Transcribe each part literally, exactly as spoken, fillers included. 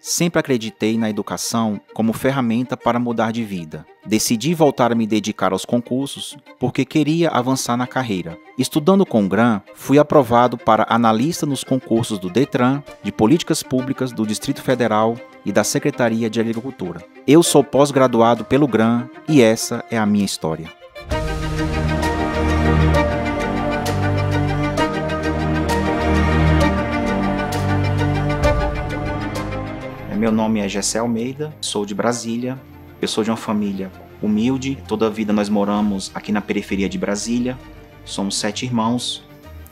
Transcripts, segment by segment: Sempre acreditei na educação como ferramenta para mudar de vida. Decidi voltar a me dedicar aos concursos porque queria avançar na carreira. Estudando com o Gran, fui aprovado para analista nos concursos do Detran, de Políticas Públicas do Distrito Federal e da Secretaria de Agricultura. Eu sou pós-graduado pelo Gran e essa é a minha história. Meu nome é Jessé Almeida, sou de Brasília, eu sou de uma família humilde, toda a vida nós moramos aqui na periferia de Brasília, somos sete irmãos.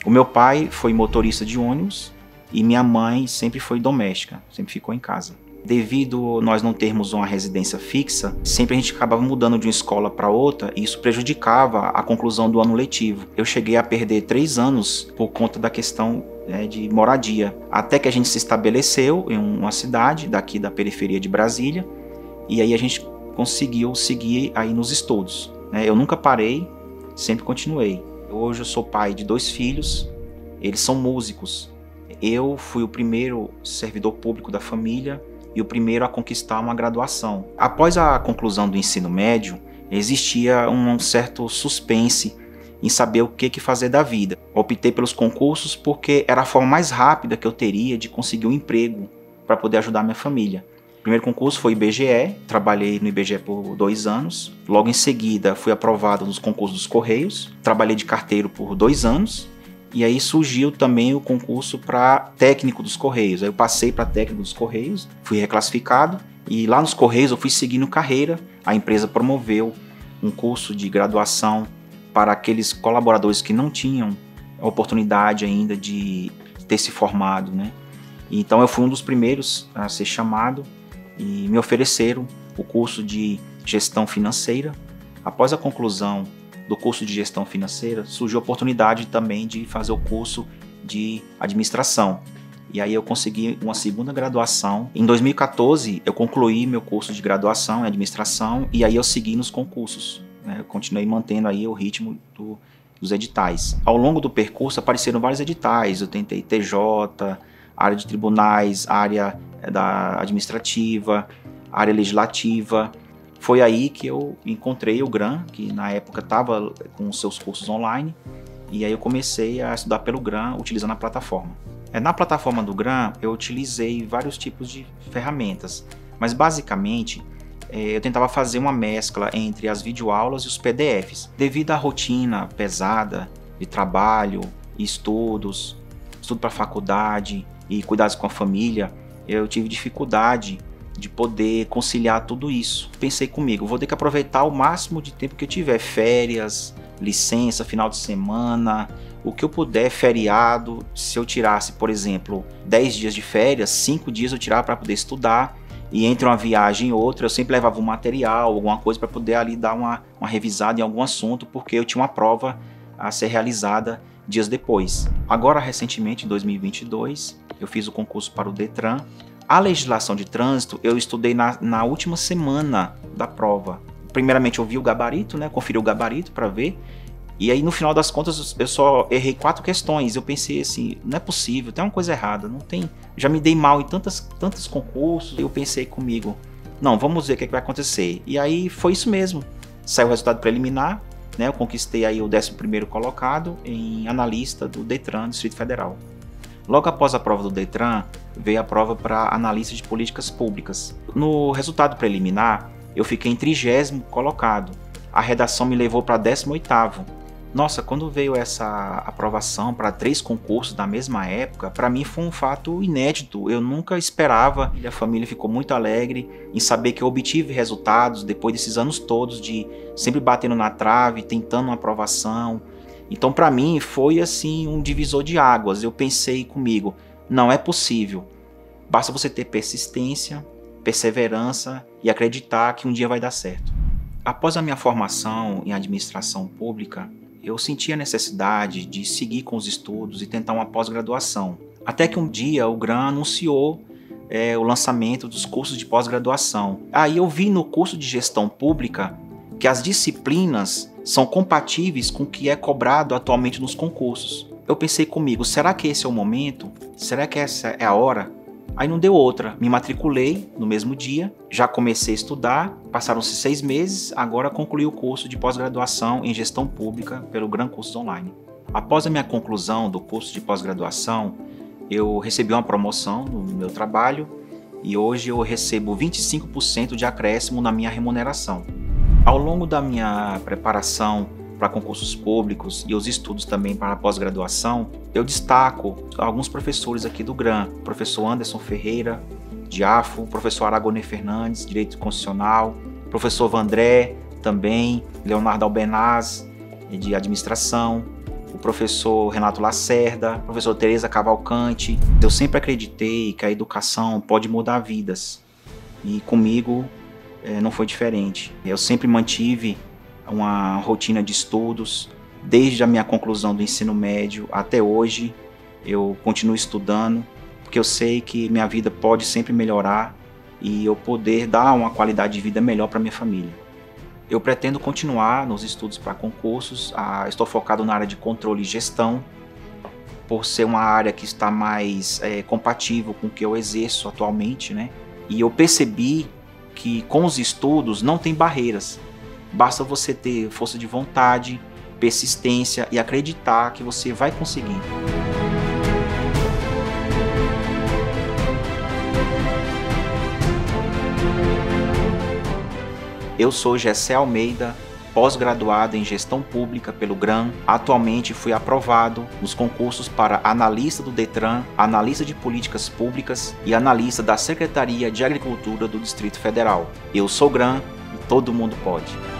O meu pai foi motorista de ônibus e minha mãe sempre foi doméstica, sempre ficou em casa. Devido a nós não termos uma residência fixa, sempre a gente acabava mudando de uma escola para outra e isso prejudicava a conclusão do ano letivo. Eu cheguei a perder três anos por conta da questão né, de moradia, até que a gente se estabeleceu em uma cidade daqui da periferia de Brasília e aí a gente conseguiu seguir aí nos estudos. Né? Eu nunca parei, sempre continuei. Hoje eu sou pai de dois filhos, eles são músicos. Eu fui o primeiro servidor público da família e o primeiro a conquistar uma graduação. Após a conclusão do ensino médio, existia um certo suspense em saber o que fazer da vida. Optei pelos concursos porque era a forma mais rápida que eu teria de conseguir um emprego para poder ajudar minha família. O primeiro concurso foi o I B G E, trabalhei no I B G E por dois anos. Logo em seguida, fui aprovado nos concursos dos Correios, trabalhei de carteiro por dois anos. E aí surgiu também o concurso para técnico dos Correios. Aí eu passei para técnico dos Correios, fui reclassificado e lá nos Correios eu fui seguindo carreira. A empresa promoveu um curso de graduação para aqueles colaboradores que não tinham a oportunidade ainda de ter se formado, né? Então eu fui um dos primeiros a ser chamado e me ofereceram o curso de gestão financeira. Após a conclusão do curso de gestão financeira, surgiu a oportunidade também de fazer o curso de administração. E aí eu consegui uma segunda graduação. Em dois mil e quatorze, eu concluí meu curso de graduação em administração e aí eu segui nos concursos. Né? Eu continuei mantendo aí o ritmo do, dos editais. Ao longo do percurso, apareceram vários editais. Eu tentei T J, área de tribunais, área da administrativa, área legislativa. Foi aí que eu encontrei o Gran, que na época estava com os seus cursos online, e aí eu comecei a estudar pelo Gran, utilizando a plataforma. Na plataforma do Gran, eu utilizei vários tipos de ferramentas, mas basicamente eu tentava fazer uma mescla entre as videoaulas e os P D Fs. Devido à rotina pesada de trabalho, estudos, estudo para faculdade e cuidados com a família, eu tive dificuldade de poder conciliar tudo isso. Pensei comigo, vou ter que aproveitar o máximo de tempo que eu tiver, férias, licença, final de semana, o que eu puder, feriado. Se eu tirasse, por exemplo, dez dias de férias, cinco dias eu tirava para poder estudar, e entre uma viagem e outra, eu sempre levava um material, alguma coisa para poder ali dar uma, uma revisada em algum assunto, porque eu tinha uma prova a ser realizada dias depois. Agora, recentemente, em dois mil e vinte e dois, eu fiz o concurso para o Detran. A legislação de trânsito eu estudei na, na última semana da prova. Primeiramente eu vi o gabarito, né? Conferi o gabarito para ver. E aí no final das contas eu só errei quatro questões. Eu pensei assim, não é possível, tem uma coisa errada, não tem. Já me dei mal em tantas, tantos concursos. Eu pensei comigo, não, vamos ver o que, é que vai acontecer. E aí foi isso mesmo. Saiu o resultado preliminar, né? Eu conquistei aí o décimo primeiro colocado em analista do Detran, Distrito Federal. Logo após a prova do Detran, veio a prova para analista de políticas públicas. No resultado preliminar, eu fiquei em trigésimo colocado. A redação me levou para décimo oitavo. Nossa, quando veio essa aprovação para três concursos da mesma época, para mim foi um fato inédito. Eu nunca esperava. A família ficou muito alegre em saber que eu obtive resultados depois desses anos todos de sempre batendo na trave, tentando uma aprovação. Então, para mim, foi assim um divisor de águas. Eu pensei comigo, não é possível. Basta você ter persistência, perseverança e acreditar que um dia vai dar certo. Após a minha formação em administração pública, eu senti a necessidade de seguir com os estudos e tentar uma pós-graduação. Até que um dia o Gran anunciou é, o lançamento dos cursos de pós-graduação. Aí eu vi no curso de gestão pública que as disciplinas são compatíveis com o que é cobrado atualmente nos concursos. Eu pensei comigo, será que esse é o momento? Será que essa é a hora? Aí não deu outra, me matriculei no mesmo dia, já comecei a estudar, passaram-se seis meses, agora concluí o curso de pós-graduação em Gestão Pública pelo Gran Cursos Online. Após a minha conclusão do curso de pós-graduação, eu recebi uma promoção no meu trabalho e hoje eu recebo vinte e cinco por cento de acréscimo na minha remuneração. Ao longo da minha preparação para concursos públicos e os estudos também para a pós-graduação, eu destaco alguns professores aqui do Gran, professor Anderson Ferreira, de A F O, professor Aragonê Fernandes, Direito Constitucional, professor Vandré, também, Leonardo Albenaz, de Administração, o professor Renato Lacerda, professor Tereza Cavalcante. Eu sempre acreditei que a educação pode mudar vidas e comigo eh, não foi diferente. Eu sempre mantive uma rotina de estudos, desde a minha conclusão do ensino médio até hoje, eu continuo estudando, porque eu sei que minha vida pode sempre melhorar e eu poder dar uma qualidade de vida melhor para minha família. Eu pretendo continuar nos estudos para concursos, ah, estou focado na área de controle e gestão, por ser uma área que está mais é, compatível com o que eu exerço atualmente, né? E eu percebi que com os estudos não tem barreiras. Basta você ter força de vontade, persistência e acreditar que você vai conseguir. Eu sou Jessé Almeida, pós-graduado em Gestão Pública pelo Gran. Atualmente fui aprovado nos concursos para analista do Detran, analista de Políticas Públicas e analista da Secretaria de Agricultura do Distrito Federal. Eu sou Gran e todo mundo pode.